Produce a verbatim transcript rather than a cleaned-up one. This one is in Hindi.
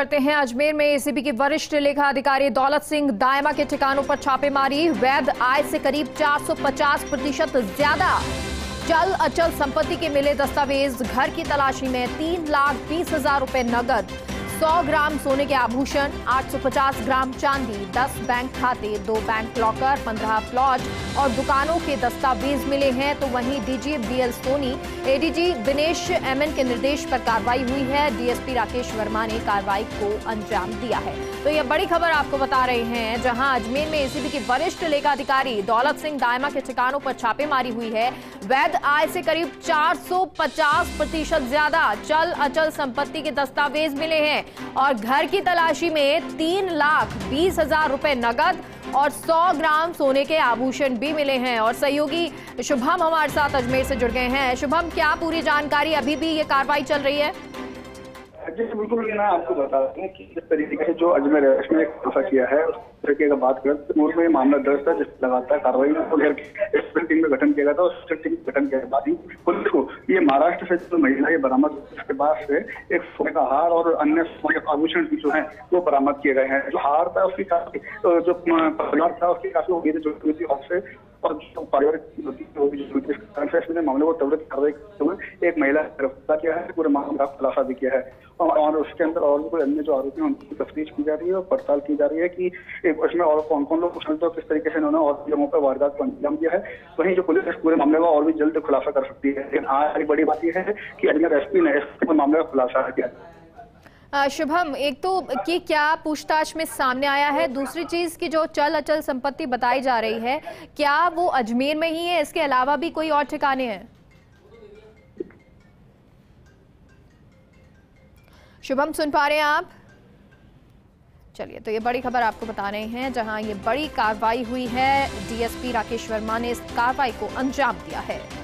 करते हैं। अजमेर में एसीबी के वरिष्ठ लेखा अधिकारी दौलत सिंह दायमा के ठिकानों पर छापेमारी। वैध आय से करीब चार सौ पचास प्रतिशत ज्यादा चल अचल संपत्ति के मिले दस्तावेज। घर की तलाशी में तीन लाख बीस हजार रूपए नगद, सौ ग्राम सोने के आभूषण, आठ सौ पचास ग्राम चांदी, दस बैंक खाते, दो बैंक लॉकर, पंद्रह प्लॉट और दुकानों के दस्तावेज मिले हैं। तो वहीं DG BL Soni, ADG Dinesh MN के निर्देश पर कार्रवाई हुई है। डीएसपी राकेश वर्मा ने कार्रवाई को अंजाम दिया है। तो यह बड़ी खबर आपको बता रहे हैं, जहां अजमेर में एसीबी के वरिष्ठ लेखा अधिकारी दौलत सिंह दायमा के ठिकानों पर छापेमारी हुई है। वैध आय से करीब चार सौ पचास प्रतिशत ज्यादा चल अचल संपत्ति के दस्तावेज मिले हैं और घर की तलाशी में तीन लाख बीस हजार रुपए नकद और सौ ग्राम सोने के आभूषण भी मिले हैं। और सहयोगी शुभम हमारे साथ अजमेर से जुड़ गए हैं। शुभम, क्या पूरी जानकारी, अभी भी ये कार्रवाई चल रही है? जी बिल्कुल, ना आपको बता दें कि जिस तरीके से जो अजमेर ने खुलासा किया है, उस तरीके का बात करें तो पूर्व में मामला दर्ज था, जिससे लगातार कार्रवाई टीम में गठन किया गया था। उस टीम के गठन के बाद ही पुलिस को ये महाराष्ट्र से जो महिला ये बरामद, उसके बाद से एक सोने का हार और अन्य आभूषण भी जो है वो बरामद किए गए हैं। जो हार था उसकी काफी, जो परिवार था उसकी काफी हो गई थी, जो उससे और जो पारिवारिक मामले को त्वरित कार्रवाई करते हुए एक महिला को गिरफ्तार किया है। पूरे मामले का खुलासा भी किया है और उसके अंदर और भी कोई अन्य जो आरोपी हैं उनकी तफ्तीश की जा रही है और पड़ताल की जा रही है कि उसमें और कौन कौन लोग शामिल थे, किस तरीके से इन्होंने और लोगों पर वारदात को अंजाम दिया है। वहीं जो पुलिस पूरे मामले का और भी जल्द खुलासा कर सकती है। लेकिन आज बड़ी बात यह है कि अजमेर एसपी ने इस मामले का खुलासा किया। शुभम, एक तो कि क्या पूछताछ में सामने आया है, दूसरी चीज की जो चल अचल संपत्ति बताई जा रही है, क्या वो अजमेर में ही है, इसके अलावा भी कोई और ठिकाने हैं? शुभम, सुन पा रहे हैं आप? चलिए, तो ये बड़ी खबर आपको बता रहे हैं, जहां ये बड़ी कार्रवाई हुई है। डीएसपी राकेश वर्मा ने इस कार्रवाई को अंजाम दिया है।